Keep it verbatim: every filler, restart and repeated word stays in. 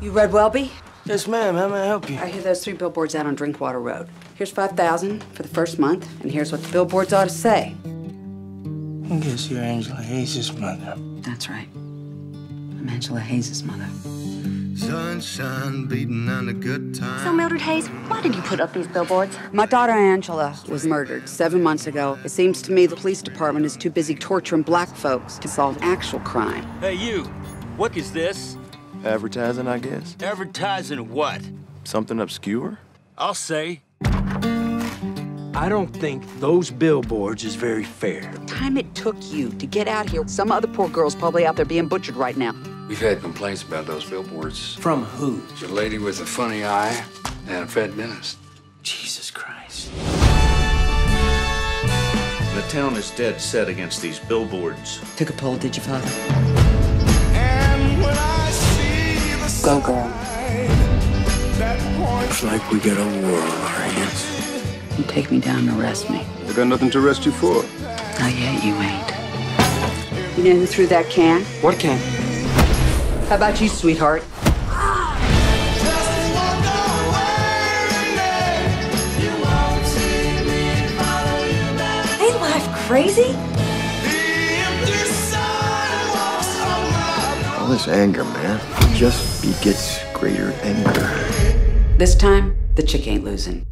You read Welby? Yes, ma'am. How may I help you? I hear those three billboards out on Drinkwater Road. Here's five thousand dollars for the first month, and here's what the billboards ought to say. I guess you're Angela Hayes' mother. That's right. I'm Angela Hayes' mother. Sunshine beating on a good time. So, Mildred Hayes, why did you put up these billboards? My daughter Angela was murdered seven months ago. It seems to me the police department is too busy torturing black folks to solve actual crime. Hey, you, what is this? Advertising, I guess. Advertising what? Something obscure? I'll say. I don't think those billboards is very fair. The time it took you to get out here, some other poor girl's probably out there being butchered right now. We've had complaints about those billboards. From who? The lady with a funny eye and a fed dentist. Jesus Christ. The town is dead set against these billboards. Took a poll, did you, Father? And when I see the sun, go, girl. It's like we got a war on our hands. You take me down and arrest me. I got nothing to arrest you for. Not yet, you ain't. You know who threw that can? What can? How about you, sweetheart? Ain't life crazy? All this anger, man, just begets greater anger. This time, the chick ain't losing.